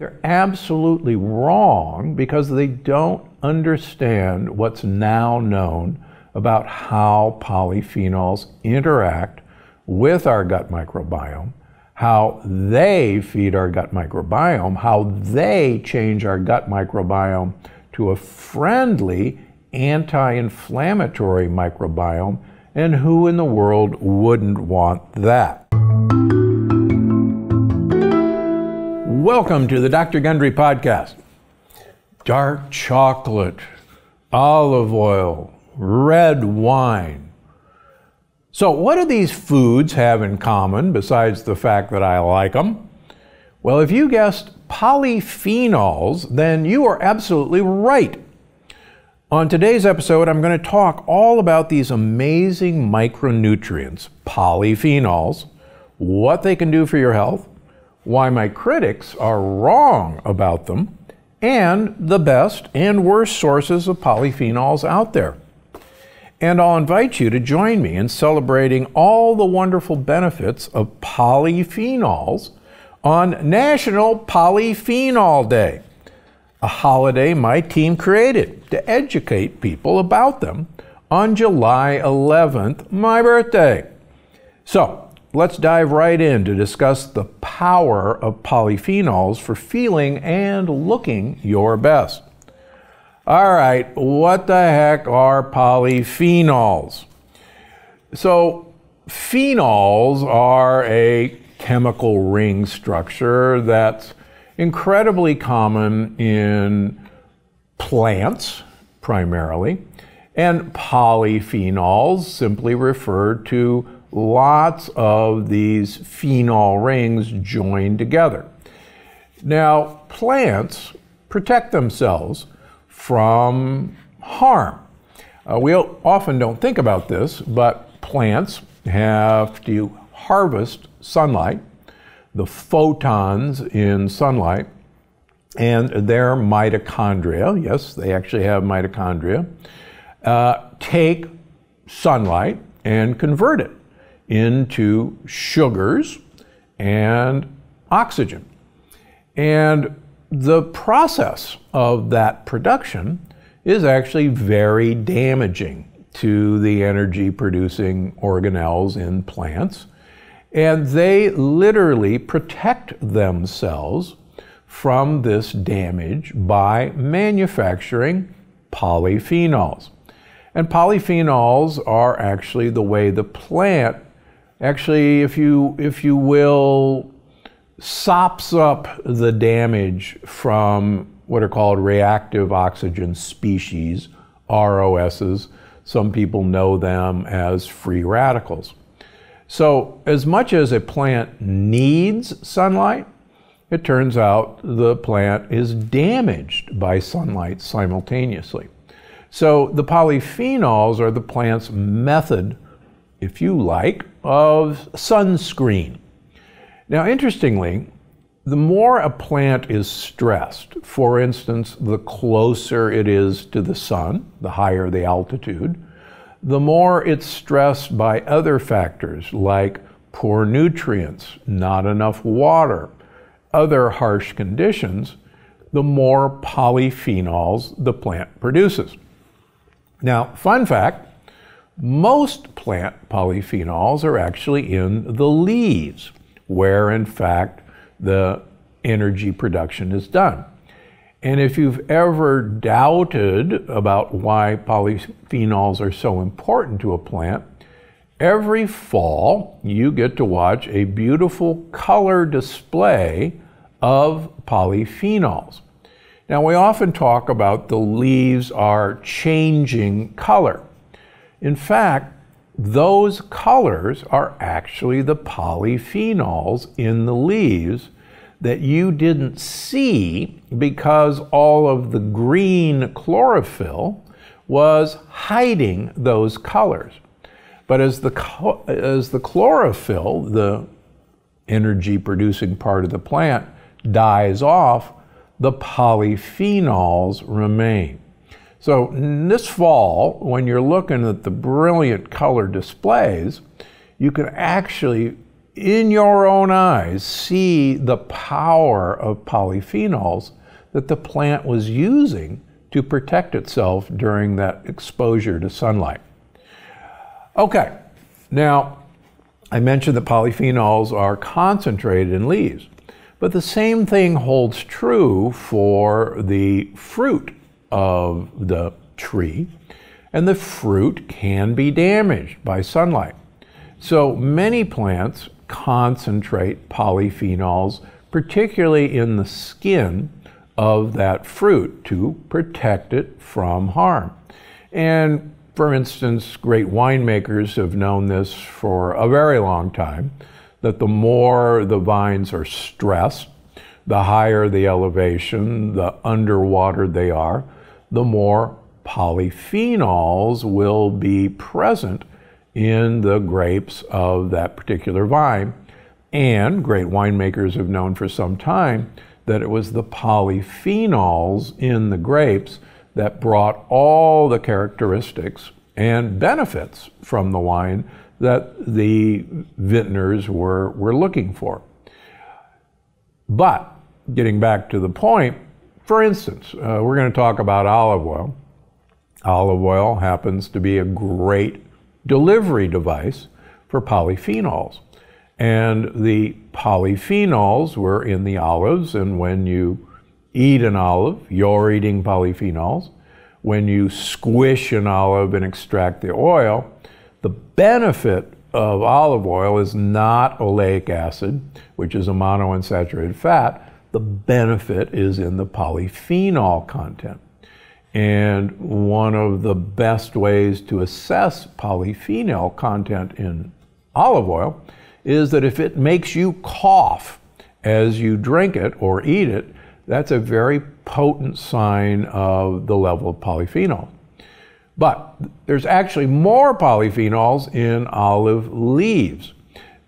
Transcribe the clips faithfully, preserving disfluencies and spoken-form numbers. They're absolutely wrong because they don't understand what's now known about how polyphenols interact with our gut microbiome, how they feed our gut microbiome, how they change our gut microbiome to a friendly, anti-inflammatory microbiome, and who in the world wouldn't want that? Welcome to the Doctor Gundry Podcast. Dark chocolate, olive oil, red wine. So what do these foods have in common besides the fact that I like them? Well, if you guessed polyphenols, then you are absolutely right. On today's episode, I'm going to talk all about these amazing micronutrients, polyphenols, what they can do for your health, why my critics are wrong about them, and the best and worst sources of polyphenols out there. And I'll invite you to join me in celebrating all the wonderful benefits of polyphenols on National Polyphenol Day, a holiday my team created to educate people about them on July eleventh, my birthday. So, let's dive right in to discuss the power of polyphenols for feeling and looking your best. All right, what the heck are polyphenols? So, phenols are a chemical ring structure that's incredibly common in plants, primarily, and polyphenols simply refer to lots of these phenol rings joined together. Now, plants protect themselves from harm. Uh, we often don't think about this, but plants have to harvest sunlight, the photons in sunlight, and their mitochondria, yes, they actually have mitochondria, uh, take sunlight and convert it into sugars and oxygen. And the process of that production is actually very damaging to the energy-producing organelles in plants. And they literally protect themselves from this damage by manufacturing polyphenols. And polyphenols are actually the way the plant Actually, if you, if you will, sops up the damage from what are called reactive oxygen species, R O Ss. Some people know them as free radicals. So as much as a plant needs sunlight, it turns out the plant is damaged by sunlight simultaneously. So the polyphenols are the plant's method, if you like, of sunscreen. Now, interestingly, the more a plant is stressed, for instance, the closer it is to the sun, the higher the altitude, the more it's stressed by other factors like poor nutrients, not enough water, other harsh conditions, the more polyphenols the plant produces. Now, fun fact, most plant polyphenols are actually in the leaves, where in fact the energy production is done. And if you've ever doubted about why polyphenols are so important to a plant, every fall you get to watch a beautiful color display of polyphenols. Now, we often talk about the leaves are changing color. In fact, those colors are actually the polyphenols in the leaves that you didn't see because all of the green chlorophyll was hiding those colors. But as the, as the chlorophyll, the energy-producing part of the plant, dies off, the polyphenols remain. So this fall, when you're looking at the brilliant color displays, you can actually in your own eyes see the power of polyphenols that the plant was using to protect itself during that exposure to sunlight. Okay, now I mentioned that polyphenols are concentrated in leaves, but the same thing holds true for the fruit of the tree, and the fruit can be damaged by sunlight. So many plants concentrate polyphenols, particularly in the skin of that fruit, to protect it from harm. And for instance, great winemakers have known this for a very long time, that the more the vines are stressed, the higher the elevation, the underwater they are, the more polyphenols will be present in the grapes of that particular vine. And great winemakers have known for some time that it was the polyphenols in the grapes that brought all the characteristics and benefits from the wine that the vintners were, were looking for. But getting back to the point, for instance, uh, we're going to talk about olive oil. Olive oil happens to be a great delivery device for polyphenols. And the polyphenols were in the olives, and when you eat an olive, you're eating polyphenols. When you squish an olive and extract the oil, the benefit of olive oil is not oleic acid, which is a monounsaturated fat. The benefit is in the polyphenol content. And one of the best ways to assess polyphenol content in olive oil is that if it makes you cough as you drink it or eat it, that's a very potent sign of the level of polyphenol. But there's actually more polyphenols in olive leaves.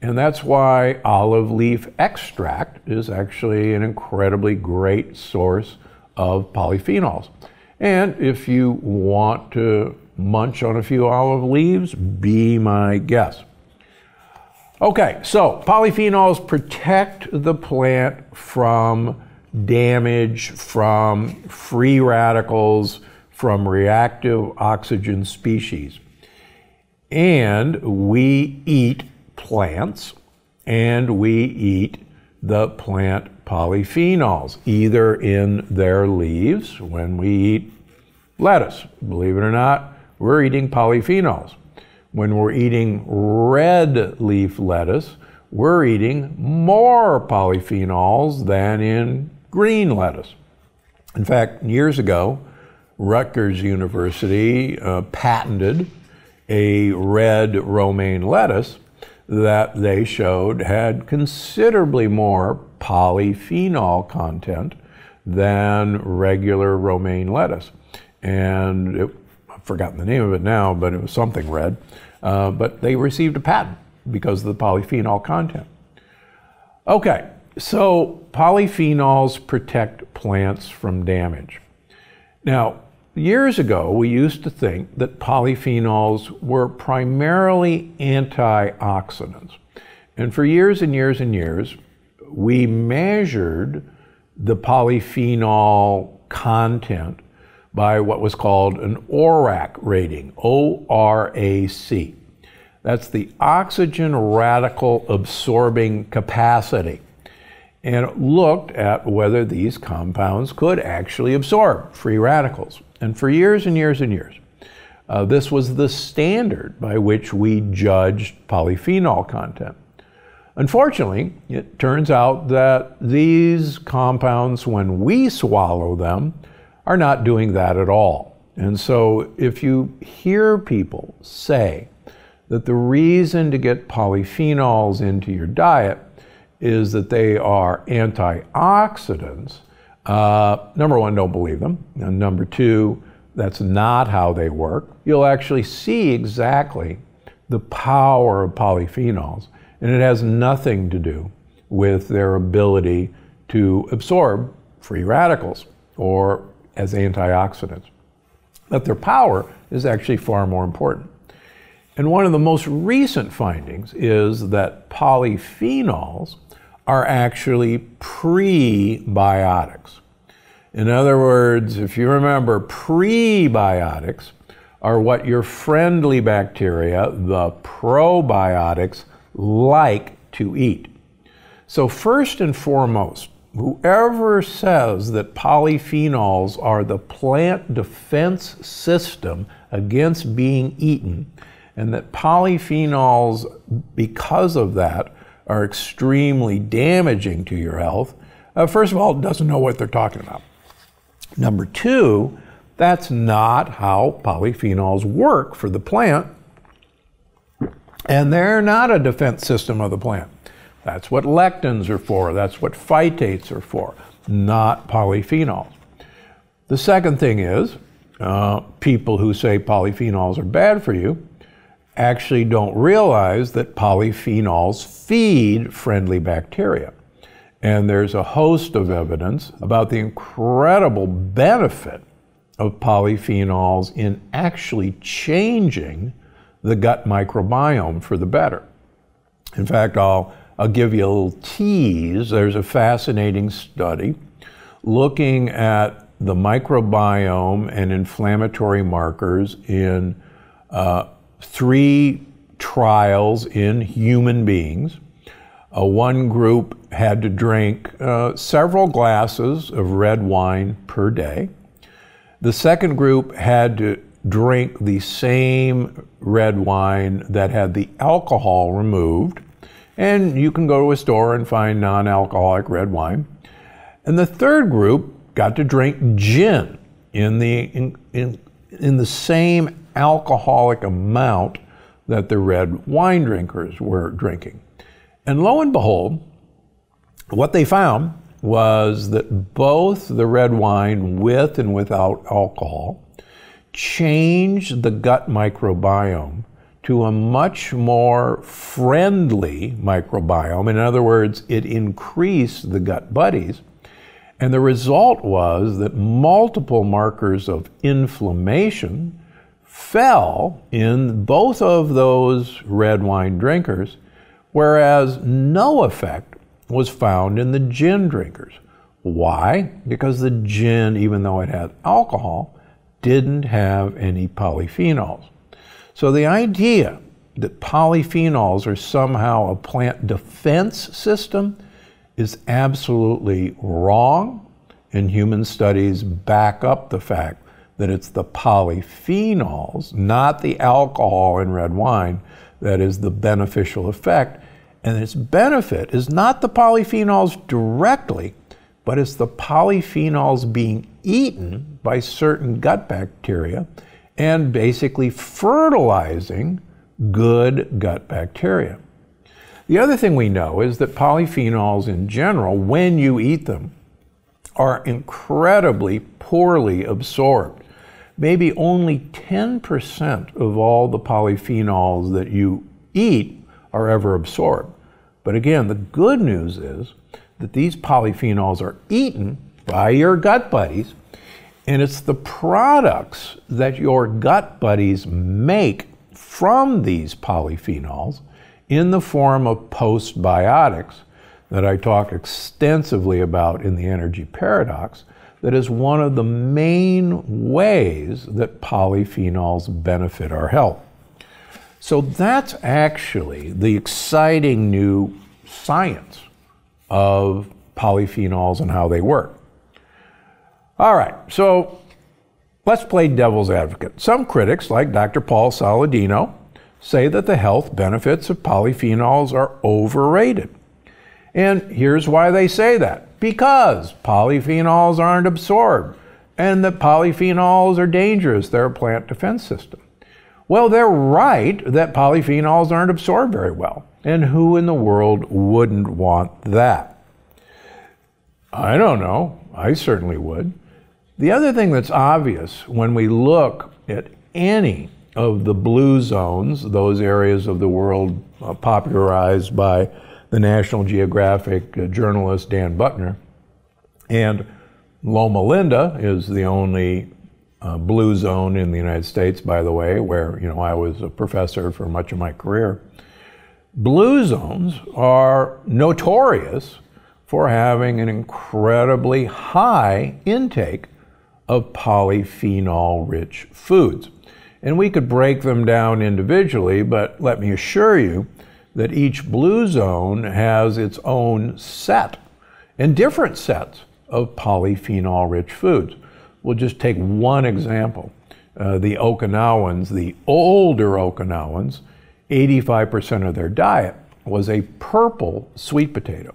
And that's why olive leaf extract is actually an incredibly great source of polyphenols. And if you want to munch on a few olive leaves, be my guest. Okay, so polyphenols protect the plant from damage, from free radicals, from reactive oxygen species. And we eat plants, and we eat the plant polyphenols, either in their leaves. When we eat lettuce, believe it or not, we're eating polyphenols. When we're eating red leaf lettuce, we're eating more polyphenols than in green lettuce. In fact, years ago, Rutgers University uh, patented a red romaine lettuce that they showed had considerably more polyphenol content than regular romaine lettuce. And it, I've forgotten the name of it now, but it was something red. Uh, but they received a patent because of the polyphenol content. Okay, so polyphenols protect plants from damage. Now, years ago, we used to think that polyphenols were primarily antioxidants. And for years and years and years, we measured the polyphenol content by what was called an O R A C rating, O R A C. That's the oxygen radical absorbing capacity. And it looked at whether these compounds could actually absorb free radicals. And for years and years and years, uh, this was the standard by which we judged polyphenol content. Unfortunately, it turns out that these compounds, when we swallow them, are not doing that at all. And so if you hear people say that the reason to get polyphenols into your diet is that they are antioxidants, uh, number one, don't believe them. And number two, that's not how they work. You'll actually see exactly the power of polyphenols, and it has nothing to do with their ability to absorb free radicals or as antioxidants. But their power is actually far more important. And one of the most recent findings is that polyphenols are actually prebiotics. In other words, if you remember, prebiotics are what your friendly bacteria, the probiotics, like to eat. So first and foremost, whoever says that polyphenols are the plant defense system against being eaten, and that polyphenols, because of that, are extremely damaging to your health, uh, first of all, doesn't know what they're talking about. Number two, that's not how polyphenols work for the plant, and they're not a defense system of the plant. That's what lectins are for, that's what phytates are for, not polyphenols. The second thing is, uh, people who say polyphenols are bad for you actually don't realize that polyphenols feed friendly bacteria. And there's a host of evidence about the incredible benefit of polyphenols in actually changing the gut microbiome for the better. In fact, I'll, I'll give you a little tease. There's a fascinating study looking at the microbiome and inflammatory markers in uh, three trials in human beings. Uh, one group had to drink uh, several glasses of red wine per day. The second group had to drink the same red wine that had the alcohol removed. And you can go to a store and find non-alcoholic red wine. And the third group got to drink gin in the, in, in, in the same alcoholic amount that the red wine drinkers were drinking. And lo and behold, what they found was that both the red wine with and without alcohol changed the gut microbiome to a much more friendly microbiome. In other words, it increased the gut buddies. And the result was that multiple markers of inflammation fell in both of those red wine drinkers, whereas no effect was found in the gin drinkers. Why? Because the gin, even though it had alcohol, didn't have any polyphenols. So the idea that polyphenols are somehow a plant defense system is absolutely wrong, and human studies back up the fact that it's the polyphenols, not the alcohol in red wine, that is the beneficial effect. And its benefit is not the polyphenols directly, but it's the polyphenols being eaten by certain gut bacteria and basically fertilizing good gut bacteria. The other thing we know is that polyphenols in general, when you eat them, are incredibly poorly absorbed. Maybe only ten percent of all the polyphenols that you eat are ever absorbed. But again, the good news is that these polyphenols are eaten by your gut buddies, and it's the products that your gut buddies make from these polyphenols in the form of postbiotics that I talk extensively about in The Energy Paradox, that is one of the main ways that polyphenols benefit our health. So that's actually the exciting new science of polyphenols and how they work. All right, so let's play devil's advocate. Some critics, like Doctor Paul Saladino, say that the health benefits of polyphenols are overrated. And here's why they say that. Because polyphenols aren't absorbed, and that polyphenols are dangerous. They're a plant defense system. Well, they're right that polyphenols aren't absorbed very well. And who in the world wouldn't want that? I don't know. I certainly would. The other thing that's obvious when we look at any of the blue zones, those areas of the world uh, popularized by the National Geographic uh, journalist Dan Butner, and Loma Linda is the only uh, blue zone in the United States, by the way, where, you know, I was a professor for much of my career. Blue zones are notorious for having an incredibly high intake of polyphenol-rich foods. And we could break them down individually, but let me assure you that each blue zone has its own set and different sets of polyphenol-rich foods. We'll just take one example. Uh, the Okinawans, the older Okinawans, eighty-five percent of their diet was a purple sweet potato.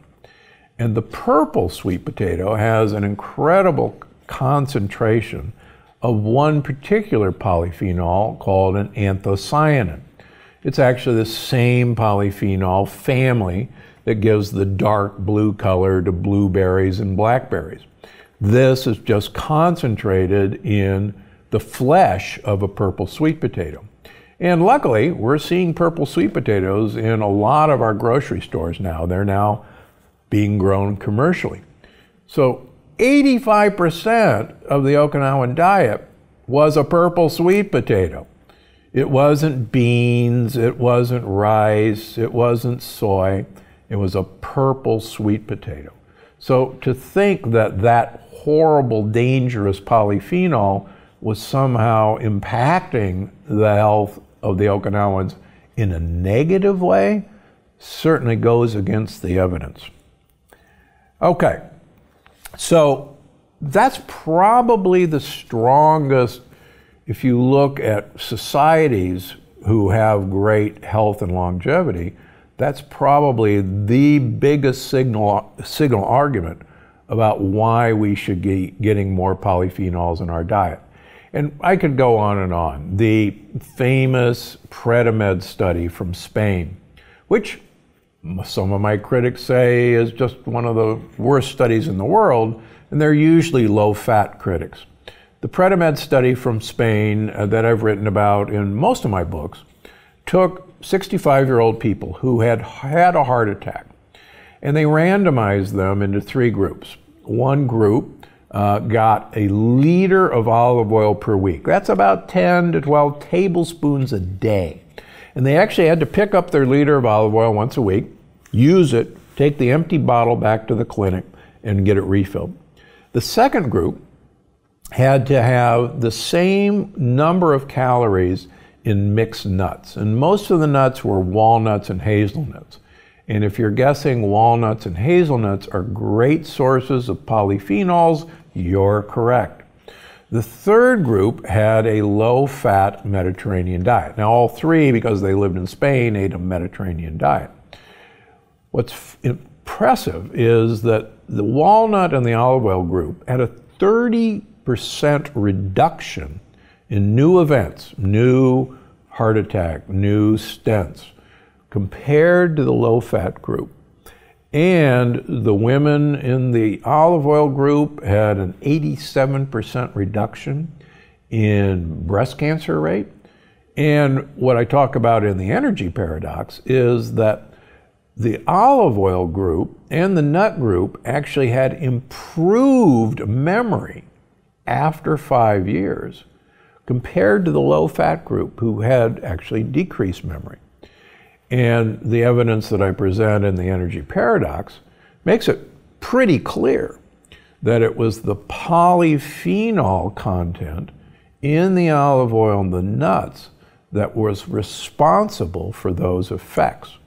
And the purple sweet potato has an incredible concentration of one particular polyphenol called an anthocyanin. It's actually the same polyphenol family that gives the dark blue color to blueberries and blackberries. This is just concentrated in the flesh of a purple sweet potato. And luckily, we're seeing purple sweet potatoes in a lot of our grocery stores now. They're now being grown commercially. So eighty-five percent of the Okinawan diet was a purple sweet potato. It wasn't beans, it wasn't rice, it wasn't soy. It was a purple sweet potato. So to think that that horrible, dangerous polyphenol was somehow impacting the health of the Okinawans in a negative way certainly goes against the evidence. Okay, so that's probably the strongest. If you look at societies who have great health and longevity, that's probably the biggest signal, signal argument about why we should be getting more polyphenols in our diet. And I could go on and on. The famous PREDIMED study from Spain, which some of my critics say is just one of the worst studies in the world, and they're usually low-fat critics. The PREDIMED study from Spain uh, that I've written about in most of my books took sixty-five-year-old people who had had a heart attack, and they randomized them into three groups. One group uh, got a liter of olive oil per week. That's about ten to twelve tablespoons a day. And they actually had to pick up their liter of olive oil once a week, use it, take the empty bottle back to the clinic, and get it refilled. The second group had to have the same number of calories in mixed nuts. And most of the nuts were walnuts and hazelnuts. And if you're guessing walnuts and hazelnuts are great sources of polyphenols, you're correct. The third group had a low-fat Mediterranean diet. Now, all three, because they lived in Spain, ate a Mediterranean diet. What's impressive is that the walnut and the olive oil group had a thirty percent reduction in new events, new heart attack, new stents, compared to the low-fat group. And the women in the olive oil group had an eighty-seven percent reduction in breast cancer rate. And what I talk about in the energy paradox is that the olive oil group and the nut group actually had improved memory after five years compared to the low-fat group who had actually decreased memory. And the evidence that I present in the energy paradox makes it pretty clear that it was the polyphenol content in the olive oil and the nuts that was responsible for those effects.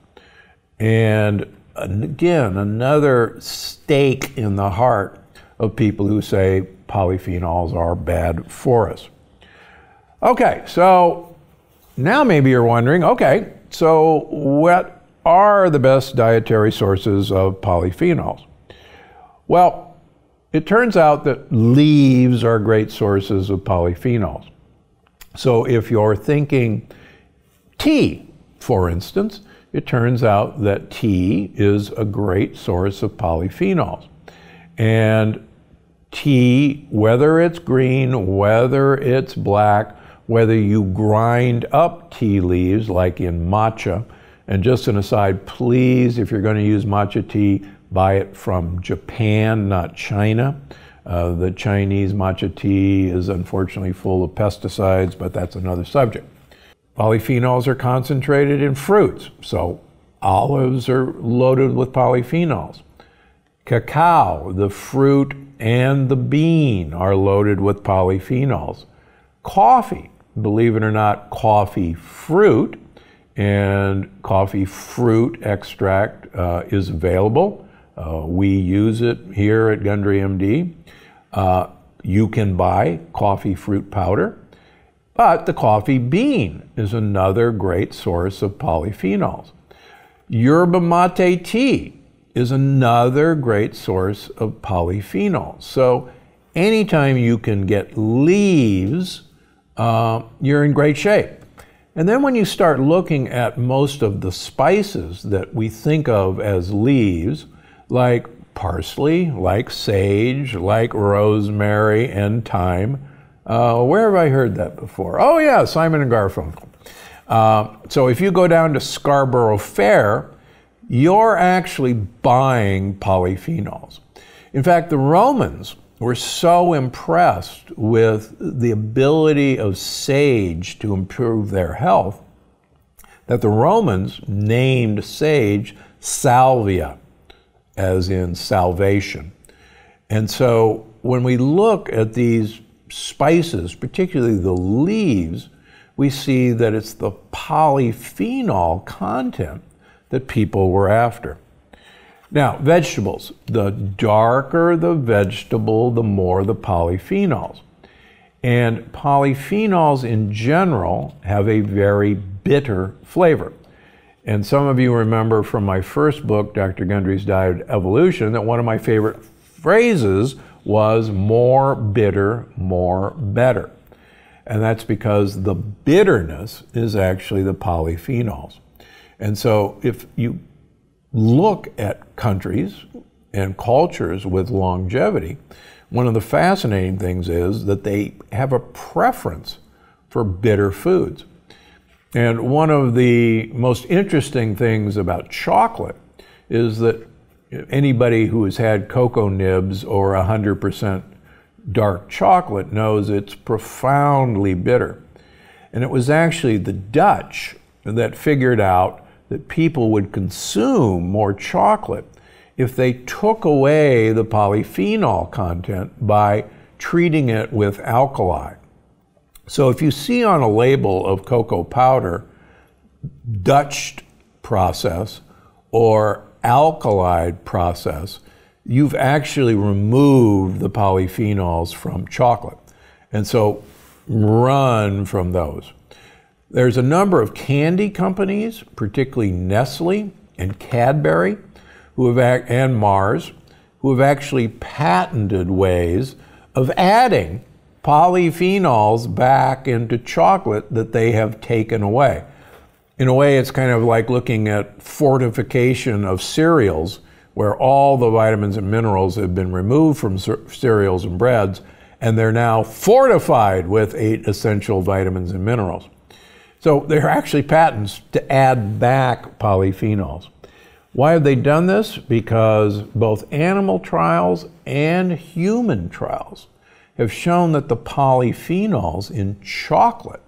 And again, another stake in the heart of people who say polyphenols are bad for us. Okay, so now maybe you're wondering, okay, so what are the best dietary sources of polyphenols? Well, it turns out that leaves are great sources of polyphenols. So if you're thinking tea, for instance, it turns out that tea is a great source of polyphenols. And tea, whether it's green, whether it's black, whether you grind up tea leaves like in matcha, and just an aside, please, if you're going to use matcha tea, buy it from Japan, not China. Uh, the Chinese matcha tea is unfortunately full of pesticides, but that's another subject. Polyphenols are concentrated in fruits, so olives are loaded with polyphenols. Cacao, the fruit and the bean, are loaded with polyphenols. Coffee, believe it or not, coffee fruit and coffee fruit extract uh, is available. Uh, we use it here at Gundry M D. Uh, you can buy coffee fruit powder, but the coffee bean is another great source of polyphenols. Yerba mate tea is another great source of polyphenols. So anytime you can get leaves, uh, you're in great shape. And then when you start looking at most of the spices that we think of as leaves, like parsley, like sage, like rosemary and thyme. Uh, where have I heard that before? Oh yeah, Simon and Garfunkel. Uh, so if you go down to Scarborough Fair, you're actually buying polyphenols. In fact, the Romans were so impressed with the ability of sage to improve their health that the Romans named sage salvia, as in salvation. And so when we look at these spices, particularly the leaves, we see that it's the polyphenol content that people were after. Now, vegetables. The darker the vegetable, the more the polyphenols. And polyphenols in general have a very bitter flavor. And some of you remember from my first book, Doctor Gundry's Diet of Evolution, that one of my favorite phrases was more bitter, more better. And that's because the bitterness is actually the polyphenols. And so if you look at countries and cultures with longevity, one of the fascinating things is that they have a preference for bitter foods. And one of the most interesting things about chocolate is that anybody who has had cocoa nibs or one hundred percent dark chocolate knows it's profoundly bitter. And it was actually the Dutch that figured out that people would consume more chocolate if they took away the polyphenol content by treating it with alkali. So if you see on a label of cocoa powder, Dutched process or alkalide process, you've actually removed the polyphenols from chocolate. And so run from those. There's a number of candy companies, particularly Nestle and Cadbury, who have, and Mars, who have actually patented ways of adding polyphenols back into chocolate that they have taken away. In a way, it's kind of like looking at fortification of cereals, where all the vitamins and minerals have been removed from cereals and breads, and they're now fortified with eight essential vitamins and minerals. So there are actually patents to add back polyphenols. Why have they done this? Because both animal trials and human trials have shown that the polyphenols in chocolate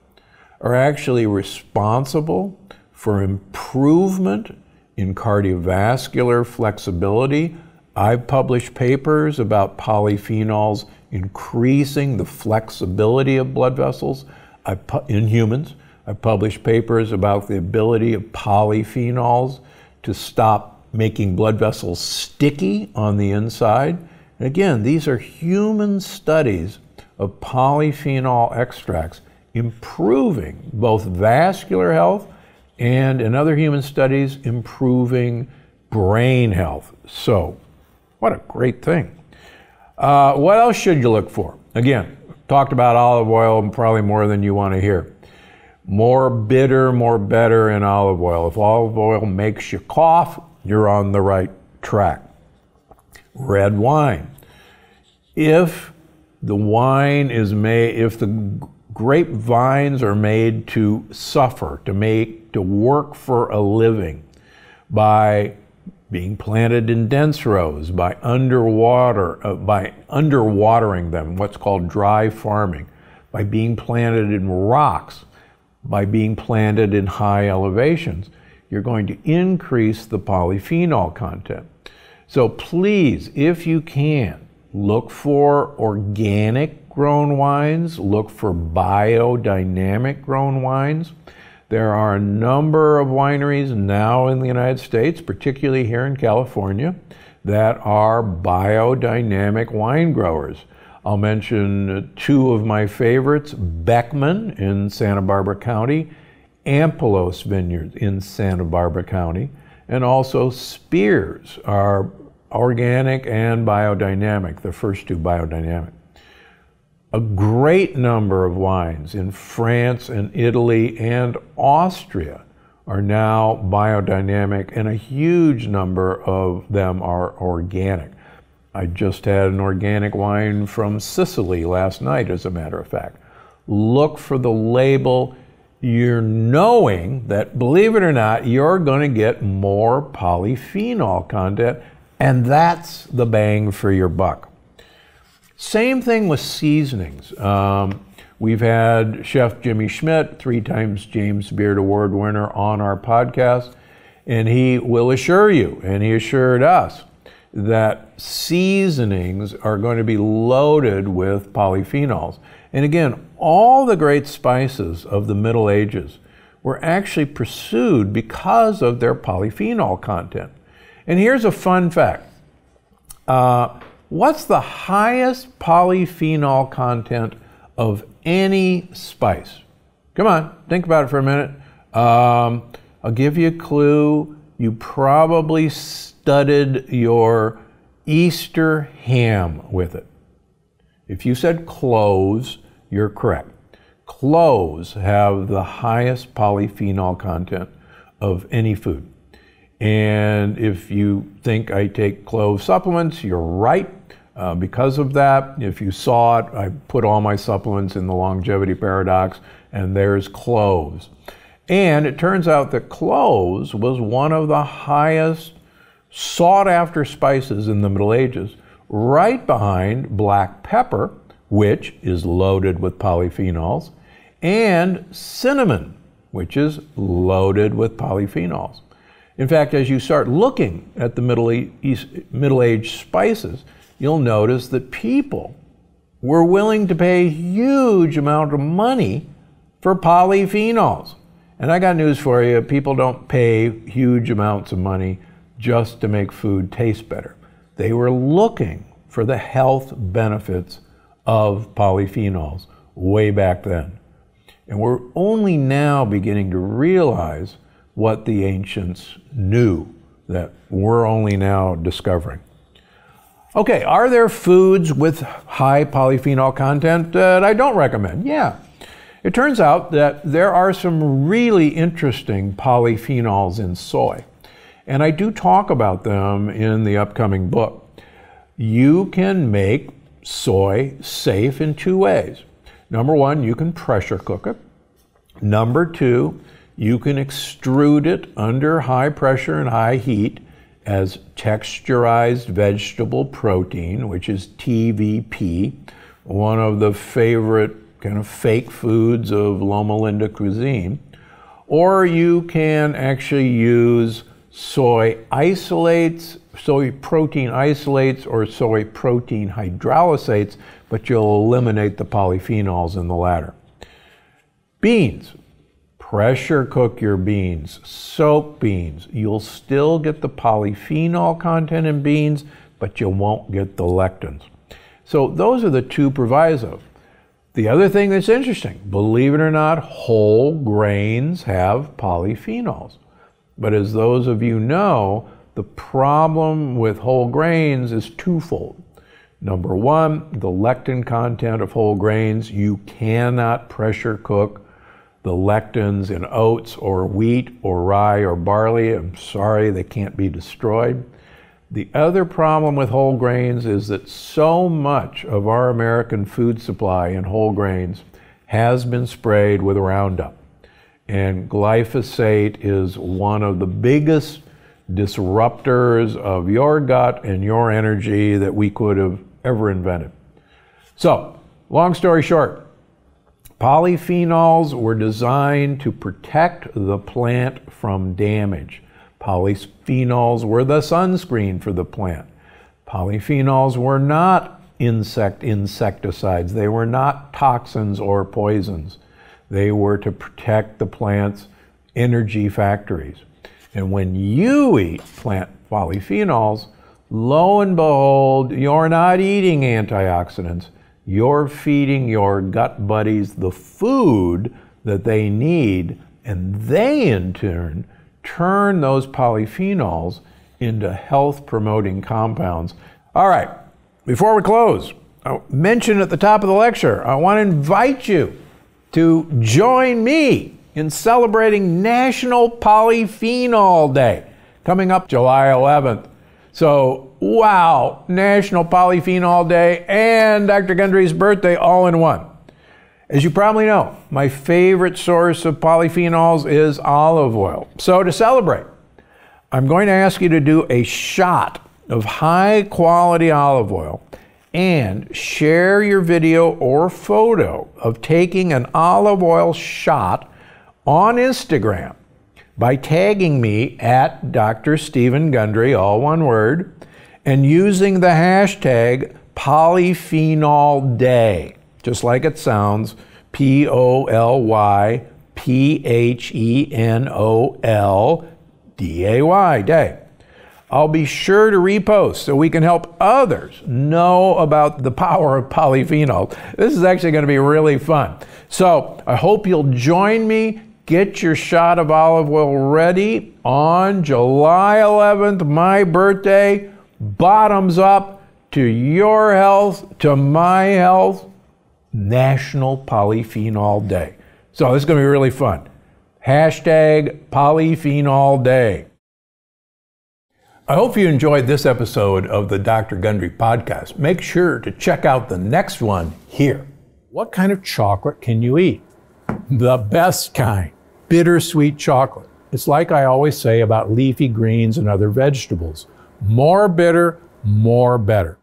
are actually responsible for improvement in cardiovascular flexibility. I've published papers about polyphenols increasing the flexibility of blood vessels in humans. I've published papers about the ability of polyphenols to stop making blood vessels sticky on the inside. Again, these are human studies of polyphenol extracts improving both vascular health and, in other human studies, improving brain health. So, what a great thing. Uh, what else should you look for? Again, talked about olive oil probably more than you want to hear. More bitter, more better in olive oil. If olive oil makes you cough, you're on the right track. Red wine. If the wine is made, if the grape vines are made to suffer, to make, to work for a living by being planted in dense rows by underwater, uh, by underwatering them, what's called dry farming, by being planted in rocks, by being planted in high elevations, you're going to increase the polyphenol content. So please, if you can, look for organic grown wines, look for biodynamic grown wines. There are a number of wineries now in the United States, particularly here in California, that are biodynamic wine growers. I'll mention two of my favorites, Beckman in Santa Barbara County, Ampelos Vineyards in Santa Barbara County, and also Spears are organic and biodynamic, the first two biodynamic. A great number of wines in France and Italy and Austria are now biodynamic, and a huge number of them are organic. I just had an organic wine from Sicily last night, as a matter of fact. Look for the label. You're knowing that, believe it or not, you're going to get more polyphenol content, and that's the bang for your buck. Same thing with seasonings. Um, we've had Chef Jimmy Schmidt, three times James Beard Award winner, on our podcast, and he will assure you, and he assured us, that seasonings are going to be loaded with polyphenols. And again, all the great spices of the Middle Ages were actually pursued because of their polyphenol content. And here's a fun fact. Uh, what's the highest polyphenol content of any spice? Come on, think about it for a minute. Um, I'll give you a clue. You probably studded your Easter ham with it. If you said cloves, you're correct. Cloves have the highest polyphenol content of any food. And if you think I take clove supplements, you're right. Uh, because of that, if you saw it, I put all my supplements in the longevity paradox, and there's cloves. And it turns out that cloves was one of the highest sought-after spices in the Middle Ages, right behind black pepper, which is loaded with polyphenols, and cinnamon, which is loaded with polyphenols. In fact, as you start looking at the Middle East, Middle Age spices, you'll notice that people were willing to pay a huge amount of money for polyphenols. And I got news for you, people don't pay huge amounts of money just to make food taste better. They were looking for the health benefits of polyphenols way back then. And we're only now beginning to realize what the ancients knew that we're only now discovering. Okay, are there foods with high polyphenol content that I don't recommend? Yeah. It turns out that there are some really interesting polyphenols in soy, and I do talk about them in the upcoming book. You can make soy safe in two ways. Number one, you can pressure cook it. Number two, you can extrude it under high pressure and high heat as texturized vegetable protein, which is T V P, one of the favorite kind of fake foods of Loma Linda cuisine. Or you can actually use soy isolates, soy protein isolates, or soy protein hydrolysates, but you'll eliminate the polyphenols in the latter. Beans. Pressure cook your beans. Soak beans. You'll still get the polyphenol content in beans, but you won't get the lectins. So those are the two provisos. The other thing that's interesting, believe it or not, whole grains have polyphenols. But as those of you know, the problem with whole grains is twofold. Number one, the lectin content of whole grains, you cannot pressure cook the lectins in oats or wheat or rye or barley. I'm sorry, they can't be destroyed. The other problem with whole grains is that so much of our American food supply in whole grains has been sprayed with Roundup. And glyphosate is one of the biggest disruptors of your gut and your energy that we could have ever invented. So, long story short, polyphenols were designed to protect the plant from damage. Polyphenols were the sunscreen for the plant. Polyphenols were not insect insecticides. They were not toxins or poisons. They were to protect the plant's energy factories. And when you eat plant polyphenols, lo and behold, you're not eating antioxidants. You're feeding your gut buddies the food that they need, and they in turn turn those polyphenols into health-promoting compounds. All right, before we close, I mentioned at the top of the lecture, I want to invite you to join me in celebrating National Polyphenol Day, coming up July eleventh. So, wow, National Polyphenol Day and Doctor Gundry's birthday all in one. As you probably know, my favorite source of polyphenols is olive oil. So to celebrate, I'm going to ask you to do a shot of high quality olive oil and share your video or photo of taking an olive oil shot on Instagram by tagging me at Doctor Steven Gundry, all one word, and using the hashtag Polyphenol Day, just like it sounds, P O L Y P H E N O L D A Y, day. I'll be sure to repost so we can help others know about the power of polyphenol. This is actually going to be really fun. So I hope you'll join me. Get your shot of olive oil ready on July eleventh, my birthday. Bottoms up to your health, to my health, National Polyphenol Day. So this is going to be really fun. Hashtag Polyphenol Day. I hope you enjoyed this episode of the Doctor Gundry Podcast. Make sure to check out the next one here. What kind of chocolate can you eat? The best kind. Bittersweet chocolate. It's like I always say about leafy greens and other vegetables. More bitter, more better.